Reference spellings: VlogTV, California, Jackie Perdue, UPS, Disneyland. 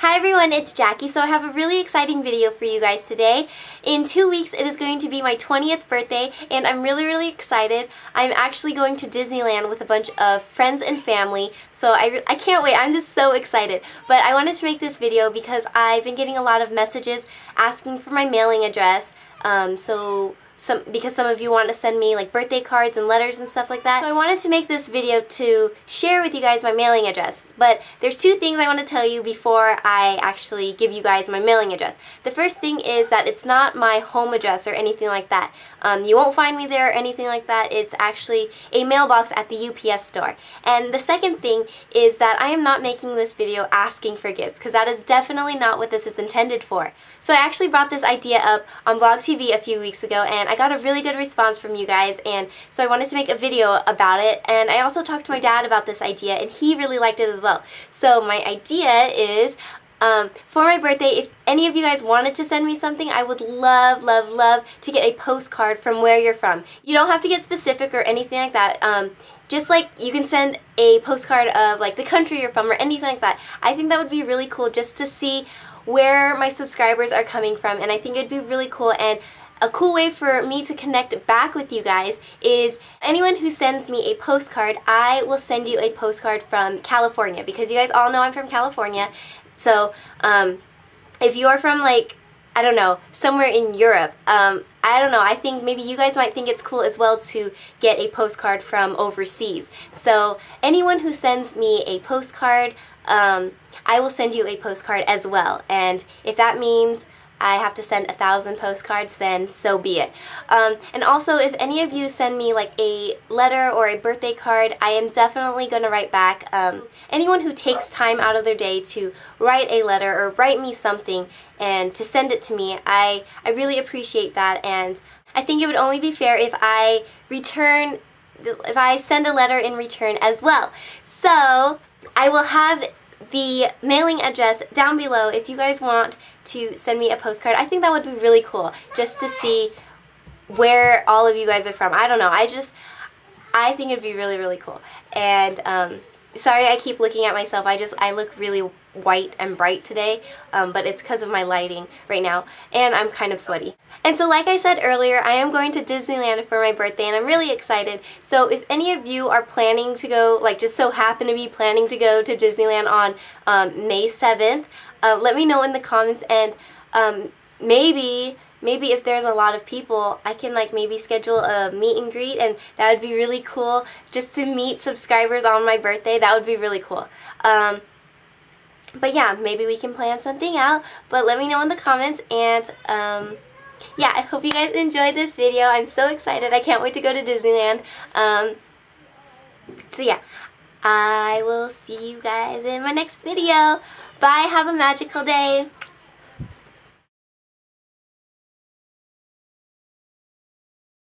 Hi everyone, it's Jackie. So I have a really exciting video for you guys today. In 2 weeks it is going to be my 20th birthday and I'm really excited. I'm actually going to Disneyland with a bunch of friends and family, so I can't wait. I'm just so excited. But I wanted to make this video because I've been getting a lot of messages asking for my mailing address, because some of you want to send me like birthday cards and letters and stuff like that. So I wanted to make this video to share with you guys my mailing address. But there's two things I want to tell you before I actually give you guys my mailing address. The first thing is that it's not my home address or anything like that. You won't find me there or anything like that. It's actually a mailbox at the UPS store. And the second thing is that I am not making this video asking for gifts, because that is definitely not what this is intended for. So I actually brought this idea up on VlogTV a few weeks ago, and I got a really good response from you guys, and so I wanted to make a video about it. And I also talked to my dad about this idea, and he really liked it as well. So my idea is, for my birthday, if any of you guys wanted to send me something, I would love to get a postcard from where you're from. You don't have to get specific or anything like that. Just like you can send a postcard of like the country you're from or anything like that. I think that would be really cool just to see where my subscribers are coming from, and I think it'd be really cool. And a cool way for me to connect back with you guys is anyone who sends me a postcard, I will send you a postcard from California, because you guys all know I'm from California. So if you are from, like, I don't know, somewhere in Europe, I don't know, I think maybe you guys might think it's cool as well to get a postcard from overseas. So anyone who sends me a postcard, I will send you a postcard as well. And if that means I have to send 1,000 postcards, then so be it. And also, if any of you send me like a letter or a birthday card, I am definitely going to write back. Anyone who takes time out of their day to write a letter or write me something and to send it to me, I really appreciate that. And I think it would only be fair if I send a letter in return as well. So I will have the mailing address down below if you guys want to send me a postcard. I think that would be really cool just to see where all of you guys are from. I don't know, I think it'd be really cool. And sorry I keep looking at myself, I look really white and bright today, but it's because of my lighting right now, and I'm kind of sweaty. And so like I said earlier, I am going to Disneyland for my birthday, and I'm really excited. So if any of you are planning to go, like just so happen to be planning to go to Disneyland on May 7th, let me know in the comments, and maybe if there's a lot of people, I can like maybe schedule a meet and greet, and that would be really cool just to meet subscribers on my birthday. That would be really cool. But yeah, maybe we can plan something out, but let me know in the comments. And yeah, I hope you guys enjoyed this video. I'm so excited. I can't wait to go to Disneyland. So yeah, I will see you guys in my next video. Bye, have a magical day.